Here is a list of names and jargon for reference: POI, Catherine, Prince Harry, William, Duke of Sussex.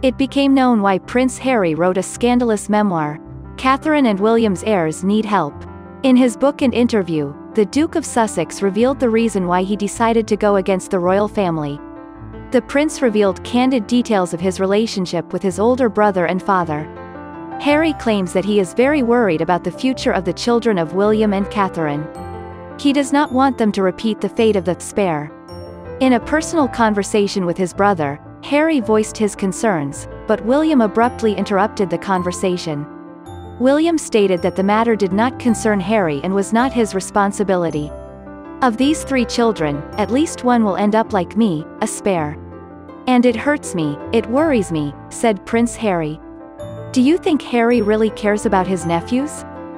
It became known why Prince Harry wrote a scandalous memoir, Catherine and William's heirs need help. In his book and interview, the Duke of Sussex revealed the reason why he decided to go against the royal family. The prince revealed candid details of his relationship with his older brother and father. Harry claims that he is very worried about the future of the children of William and Catherine. He does not want them to repeat the fate of the spare. In a personal conversation with his brother, Harry voiced his concerns, but William abruptly interrupted the conversation. William stated that the matter did not concern Harry and was not his responsibility. Of these three children, at least one will end up like me, a spare. And it hurts me, it worries me, said Prince Harry. Do you think Harry really cares about his nephews?